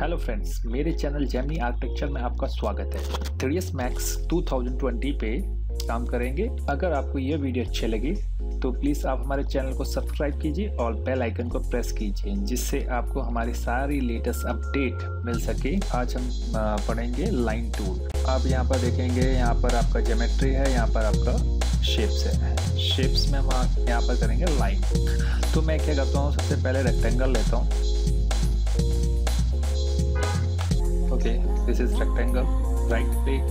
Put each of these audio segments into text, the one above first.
Hello friends, मेरे channel Gemini architecture में आपका स्वागत है। 3ds Max 2020 पे काम करेंगे। अगर आपको ये वीडियो अच्छी लगी तो प्लीज़ आप हमारे चैनल को सब्सक्राइब कीजिए और बेल आइकन को प्रेस कीजिए, जिससे आपको हमारी सारी लेटेस्ट अपडेट मिल सके। आज हम पढ़ेंगे लाइन टूल। आप यहाँ पर देखेंगे, यहाँ पर आपका ज्योमेट्री है, यहाँ पर आपका शेप्स है। शेप्स में हम यहाँ पर करेंगे लाइन। तो मैं क्या करता हूँ, सबसे पहले रेक्टेंगल लेता हूँ। Okay, this is rectangle. Right click,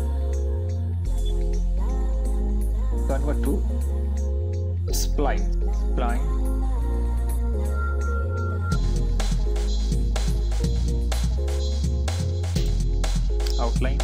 convert to spline. Spline outline,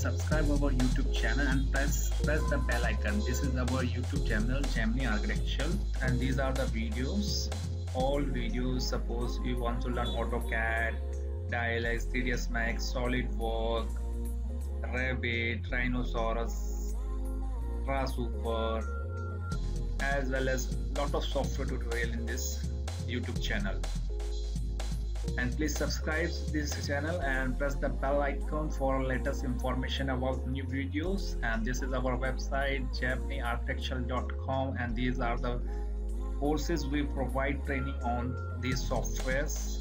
subscribe our YouTube channel and press the bell icon. This is our YouTube channel Gemini Architectural, and these are the videos. All videos, suppose you want to learn AutoCAD, Dialyze, 3ds Max, SolidWork, Revit, Rhinoceros, Trasuper, as well as lot of software tutorial in this YouTube channel. And please subscribe to this channel and press the bell icon for latest information about new videos. And this is our website geminiarchitectural.com, and these are the courses we provide training on these softwares.